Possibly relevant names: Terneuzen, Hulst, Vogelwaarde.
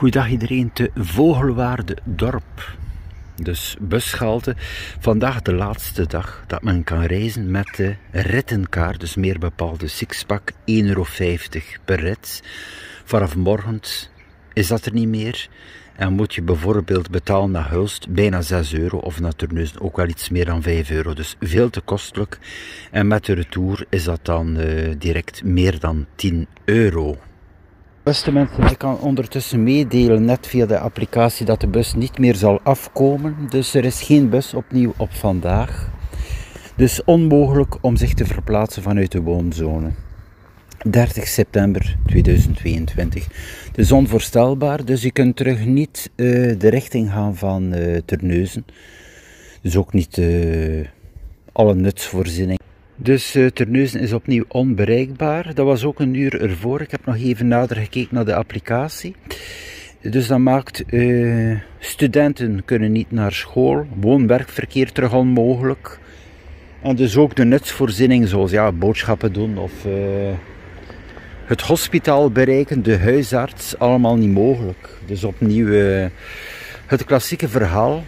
Goeiedag iedereen te Vogelwaarde dorp. Dus busgehalte. Vandaag de laatste dag dat men kan reizen met de rittenkaart. Dus meer bepaald de sixpack, €1,50 per rit. Vanaf morgen is dat er niet meer. En moet je bijvoorbeeld betalen naar Hulst, bijna €6, of naar Terneuzen ook wel iets meer dan €5. Dus veel te kostelijk. En met de retour is dat dan direct meer dan €10. Beste mensen, ik kan ondertussen meedelen, net via de applicatie, dat de bus niet meer zal afkomen. Dus er is geen bus opnieuw op vandaag. Dus onmogelijk om zich te verplaatsen vanuit de woonzone. 30 september 2022. Het is onvoorstelbaar, dus je kunt terug niet de richting gaan van Terneuzen. Dus ook niet alle nutsvoorzieningen. Dus Terneuzen is opnieuw onbereikbaar. Dat was ook een uur ervoor. Ik heb nog even nader gekeken naar de applicatie. Dus dat maakt studenten kunnen niet naar school. Woon-werkverkeer terug onmogelijk. En dus ook de nutsvoorziening zoals boodschappen doen of het hospitaal bereiken, de huisarts, allemaal niet mogelijk. Dus opnieuw het klassieke verhaal.